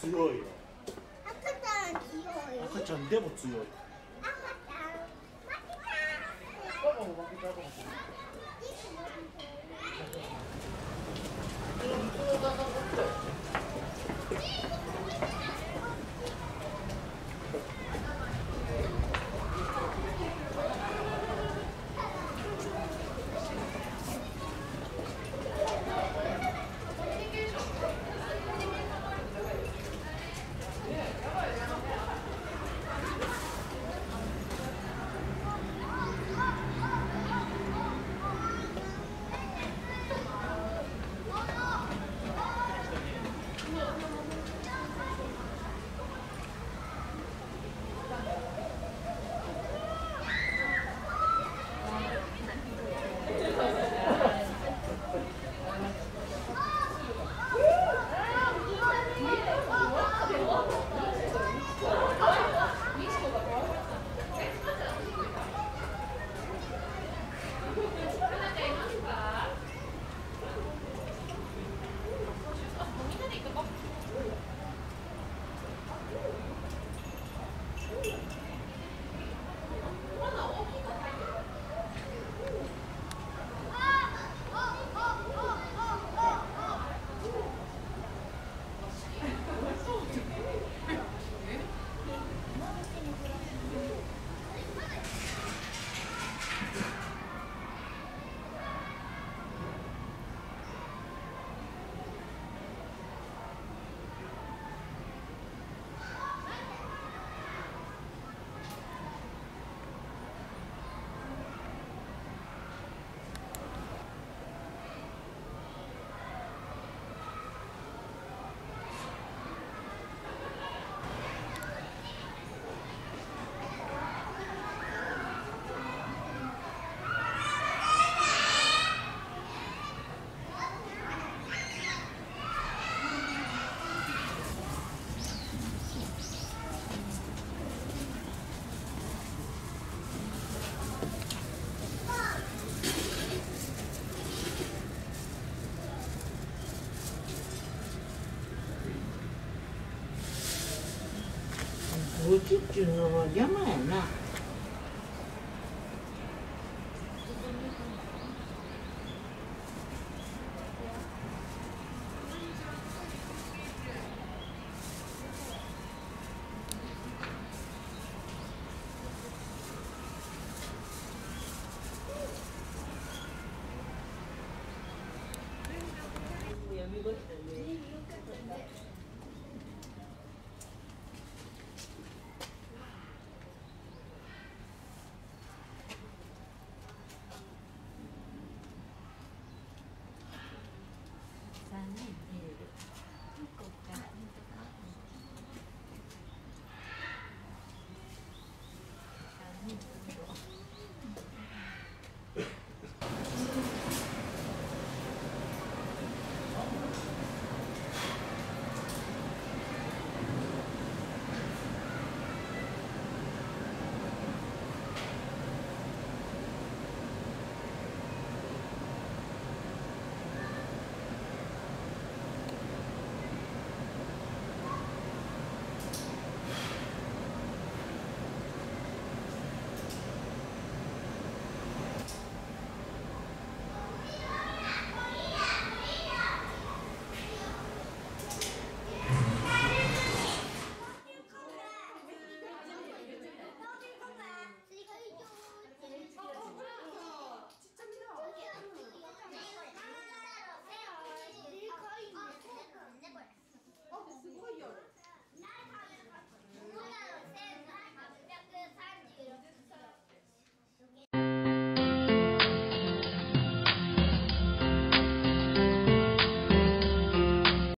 強いよ。赤ちゃんでも強い。ちっちゅうのは邪魔やな。